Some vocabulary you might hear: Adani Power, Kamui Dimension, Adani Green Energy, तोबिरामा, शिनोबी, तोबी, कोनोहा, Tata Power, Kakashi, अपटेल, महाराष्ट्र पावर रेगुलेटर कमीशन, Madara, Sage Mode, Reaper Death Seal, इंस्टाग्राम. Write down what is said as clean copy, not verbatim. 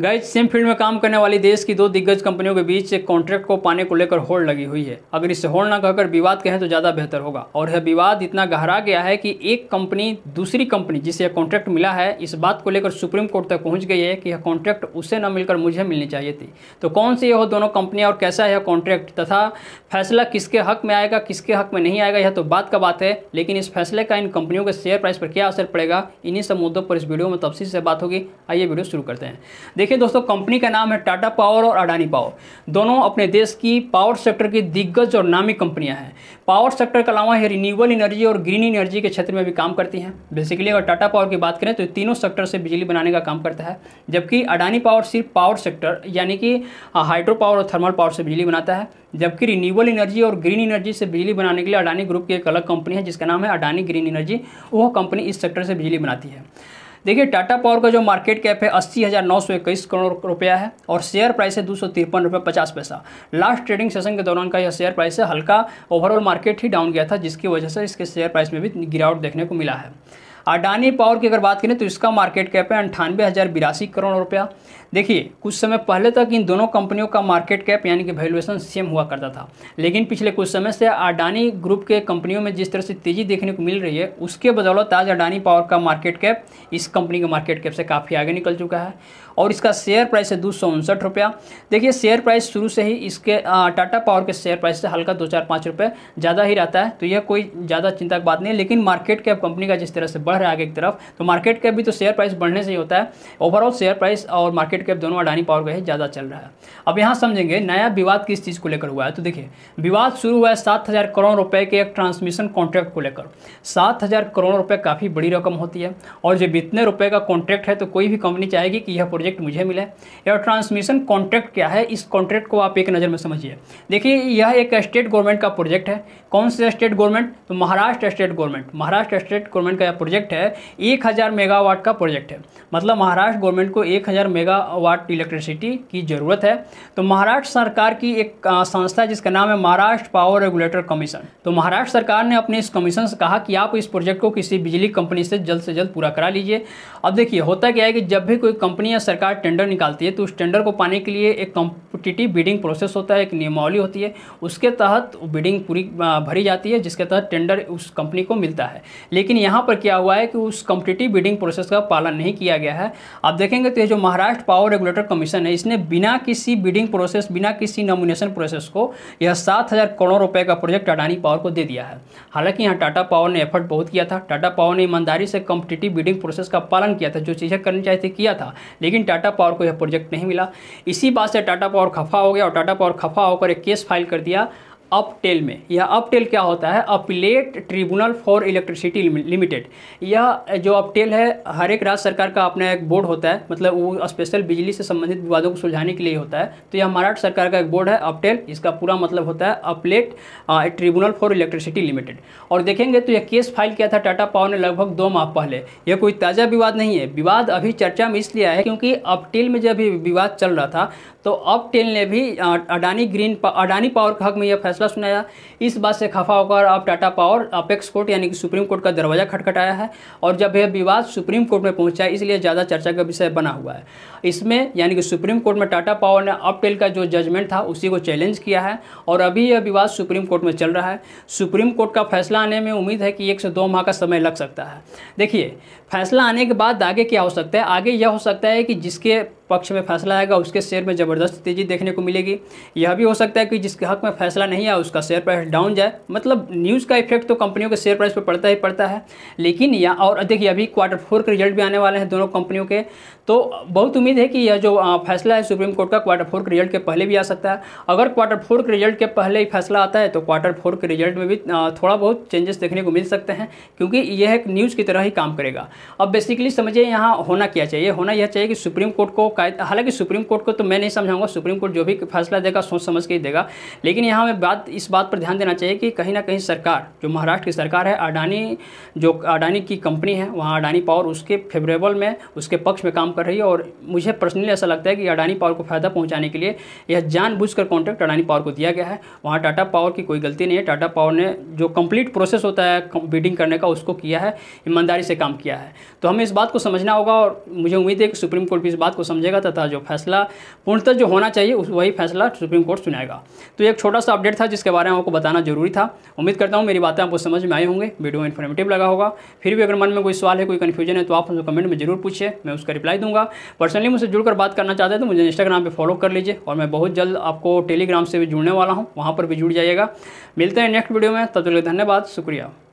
Guys same field में काम करने वाली देश की दो दिग्गज कंपनियों के बीच एक कॉन्ट्रैक्ट को पाने को लेकर होड़ लगी हुई है। अगर इसे होड़ ना कहकर विवाद कहें तो ज़्यादा बेहतर होगा। और यह विवाद इतना गहरा गया है कि एक कंपनी दूसरी कंपनी जिसे यह कॉन्ट्रैक्ट मिला है इस बात को लेकर सुप्रीम कोर्ट तक पहुँच गई है कि यह कॉन्ट्रैक्ट उसे न मिलकर मुझे मिलनी चाहिए थी। तो कौन सी यह दोनों कंपनियाँ और कैसा है यह कॉन्ट्रैक्ट तथा फैसला किसके हक में आएगा किसके हक में नहीं आएगा यह तो बात का बात है, लेकिन इस फैसले का इन कंपनियों के शेयर प्राइस पर क्या असर पड़ेगा, इन्हीं सब मुद्दों पर इस वीडियो में तफसील से बात होगी। आइए वीडियो शुरू करते हैं। देखिए दोस्तों, कंपनी का नाम है टाटा पावर और अडानी पावर। दोनों अपने देश की पावर सेक्टर की दिग्गज और नामी कंपनियां हैं। पावर सेक्टर के अलावा ये रिन्यूएबल एनर्जी और ग्रीन एनर्जी के क्षेत्र में भी काम करती हैं। बेसिकली अगर टाटा पावर की बात करें तो तीनों सेक्टर से बिजली बनाने का काम करता है, जबकि अडानी पावर सिर्फ पावर सेक्टर यानी कि हाइड्रो पावर और थर्मल पावर से बिजली बनाता है। जबकि रिन्यूएबल एनर्जी और ग्रीन एनर्जी से बिजली बनाने के लिए अडानी ग्रुप की एक अलग कंपनी है जिसका नाम है अडानी ग्रीन एनर्जी। वह कंपनी इस सेक्टर से बिजली बनाती है। देखिए टाटा पावर का जो मार्केट कैप है 80,921 करोड़ रुपया है और शेयर प्राइस है 253 रुपये 50 पैसा। लास्ट ट्रेडिंग सेशन के दौरान का यह शेयर प्राइस है। हल्का ओवरऑल मार्केट ही डाउन गया था जिसकी वजह से इसके शेयर प्राइस में भी गिरावट देखने को मिला है। अडानी पावर की अगर बात करें तो इसका मार्केट कैप है 98,082 करोड़ रुपया। देखिए कुछ समय पहले तक इन दोनों कंपनियों का मार्केट कैप यानी कि वैल्यूएशन सेम हुआ करता था, लेकिन पिछले कुछ समय से अडानी ग्रुप के कंपनियों में जिस तरह से तेज़ी देखने को मिल रही है उसके बदौलत आज अडानी पावर का मार्केट कैप इस कंपनी के मार्केट कैप से काफ़ी आगे निकल चुका है और इसका शेयर प्राइस है 259 रुपया। देखिए शेयर प्राइस शुरू से ही इसके टाटा पावर के शेयर प्राइस से हल्का 2-4-5 रुपये ज़्यादा ही रहता है, तो यह कोई ज़्यादा चिंता की बात नहीं है। लेकिन मार्केट कैप कंपनी का जिस तरह से बढ़ रहा है आगे की तरफ, तो मार्केट कैप भी तो शेयर प्राइस बढ़ने से ही होता है। ओवरऑल शेयर प्राइस और मार्केट कैप दोनों अडानी पावर का ही ज़्यादा चल रहा है। अब यहाँ समझेंगे नया विवाद किस चीज़ को लेकर हुआ है। तो देखिए विवाद शुरू हुआ है 7,000 करोड़ रुपये के एक ट्रांसमिशन कॉन्ट्रैक्ट को लेकर। 7,000 करोड़ रुपये काफ़ी बड़ी रकम होती है और जब इतने रुपये का कॉन्ट्रैक्ट है तो कोई भी कंपनी चाहेगी कि यह प्रोजेक्ट मुझे मिले। यह ट्रांसमिशन कॉन्ट्रैक्ट क्या है, इस कॉन्ट्रैक्ट को आप एक नज़र में समझिए। देखिए यह एक स्टेट गवर्नमेंट का प्रोजेक्ट है। कौन से स्टेट गवर्नमेंट, तो Maharashtra state government. Maharashtra state government का यह प्रोजेक्ट है। 1000 मेगावाट का प्रोजेक्ट है, मतलब महाराष्ट्र गवर्नमेंट को 1000 मेगावाट इलेक्ट्रिसिटी की ज़रूरत है। तो महाराष्ट्र सरकार की एक संस्था है जिसका नाम है महाराष्ट्र पावर रेगुलेटर कमीशन। तो महाराष्ट्र सरकार ने अपने इस कमीशन से कहा कि आप इस प्रोजेक्ट को किसी बिजली कंपनी से जल्द पूरा करा लीजिए। अब देखिए होता क्या है कि जब भी कोई कंपनी या सरकार टेंडर निकालती है तो उस टेंडर को पाने के लिए एक कॉम्पिटिटिव बिडिंग प्रोसेस होता है, एक नियमावली होती है, उसके तहत बिडिंग पूरी भरी जाती है जिसके तहत टेंडर उस कंपनी को मिलता है। लेकिन यहाँ पर क्या हुआ है कि उस कॉम्पिटिटिव बिडिंग प्रोसेस का पालन नहीं किया गया है। आप देखेंगे तो ये जो महाराष्ट्र पावर रेगुलेटर कमीशन है इसने बिना किसी बिडिंग प्रोसेस बिना किसी नॉमिनेशन प्रोसेस को यह 7,000 करोड़ रुपये का प्रोजेक्ट अडानी पावर को दे दिया है। हालांकि यहाँ टाटा पावर ने एफर्ट बहुत किया था, टाटा पावर ने ईमानदारी से कॉम्पिटिटिव बिडिंग प्रोसेस का पालन किया था, जो चीज़ें करनी चाहिए थी किया था, लेकिन टाटा पावर को यह प्रोजेक्ट नहीं मिला। इसी बात से टाटा पावर खफा हो गया और टाटा पावर खफा होकर एक केस फाइल कर दिया अपटेल में। यह अपटेल क्या होता है, appellate tribunal for electricity limited. यह जो अपटेल है हर एक राज्य सरकार का अपना एक बोर्ड होता है, मतलब वो स्पेशल बिजली से संबंधित विवादों को सुलझाने के लिए होता है। तो यह महाराष्ट्र सरकार का एक बोर्ड है अपटेल, इसका पूरा मतलब होता है appellate tribunal for electricity limited. और देखेंगे तो यह केस फाइल किया था टाटा पावर ने लगभग 2 माह पहले। यह कोई ताज़ा विवाद नहीं है। विवाद अभी चर्चा में इसलिए आया है क्योंकि अपटेल में जब विवाद चल रहा था तो अपटेल ने भी अडानी पावर के हक में यह फैसला सुनाया। इस बात से खफा होकर अब टाटा पावर अपेक्स कोर्ट यानी कि सुप्रीम कोर्ट का दरवाजा खटखटाया है और जब यह विवाद सुप्रीम कोर्ट में पहुंचा है इसलिए ज़्यादा चर्चा का विषय बना हुआ है। इसमें यानी कि सुप्रीम कोर्ट में टाटा पावर ने अपटेल का जो जजमेंट था उसी को चैलेंज किया है और अभी यह विवाद सुप्रीम कोर्ट में चल रहा है। सुप्रीम कोर्ट का फैसला आने में उम्मीद है कि 1 से 2 माह का समय लग सकता है। देखिए फैसला आने के बाद आगे क्या हो सकता है, आगे यह हो सकता है कि जिसके पक्ष में फैसला आएगा उसके शेयर में ज़बरदस्त तेज़ी देखने को मिलेगी। यह भी हो सकता है कि जिसके हक में फैसला नहीं आया उसका शेयर प्राइस डाउन जाए। मतलब न्यूज़ का इफेक्ट तो कंपनियों के शेयर प्राइस पर पड़ता ही पड़ता है। लेकिन यह और देखिए अभी क्वार्टर 4 के रिजल्ट भी आने वाले हैं दोनों कंपनियों के, तो बहुत उम्मीद है कि यह जो फैसला है सुप्रीम कोर्ट का क्वार्टर 4 के रिजल्ट के पहले भी आ सकता है। अगर क्वार्टर 4 के रिजल्ट के पहले ही फैसला आता है तो क्वार्टर 4 के रिजल्ट में भी थोड़ा बहुत चेंजेस देखने को मिल सकते हैं क्योंकि यह एक न्यूज़ की तरह ही काम करेगा। अब बेसिकली समझिए यहाँ होना क्या चाहिए, होना यह चाहिए कि सुप्रीम कोर्ट को, हालांकि सुप्रीम कोर्ट को तो मैं नहीं समझाऊंगा, सुप्रीम कोर्ट जो भी फैसला देगा सोच समझ के ही देगा, लेकिन यहाँ हमें इस बात पर ध्यान देना चाहिए कि कहीं ना कहीं सरकार जो महाराष्ट्र की सरकार है अडानी की कंपनी है वहाँ अडानी पावर उसके फेवरेबल में उसके पक्ष में काम कर रही है। और मुझे पर्सनली ऐसा लगता है कि अडानी पावर को फ़ायदा पहुंचाने के लिए यह जानबूझकर कॉन्ट्रैक्ट अडानी पावर को दिया गया है। वहाँ टाटा पावर की कोई गलती नहीं है। टाटा पावर ने जो कंप्लीट प्रोसेस होता है बिडिंग करने का उसको किया है, ईमानदारी से काम किया है। तो हमें इस बात को समझना होगा और मुझे उम्मीद है कि सुप्रीम कोर्ट भी इस बात को समझेगा तथा जो फैसला पूर्णतः जो होना चाहिए वही फैसला सुप्रीम कोर्ट सुनाएगा। तो एक छोटा सा अपडेट था जिसके बारे में आपको बताना जरूरी था। उम्मीद करता हूँ मेरी बातें आपको समझ में आए होंगे, वीडियो इन्फॉर्मेटिव लगा होगा। फिर भी अगर मन में कोई सवाल है, कोई कन्फ्यूजन है तो आप मुझे कमेंट में जरूर पूछिए, मैं उसका रिप्लाई दूंगा। पर्सनली मुझसे जुड़कर बात करना चाहते हैं तो मुझे इंस्टाग्राम पे फॉलो कर लीजिए और मैं बहुत जल्द आपको टेलीग्राम से भी जुड़ने वाला हूँ, वहाँ पर भी जुड़ जाइएगा। मिलते हैं नेक्स्ट वीडियो में, तब तक के लिए धन्यवाद, शुक्रिया।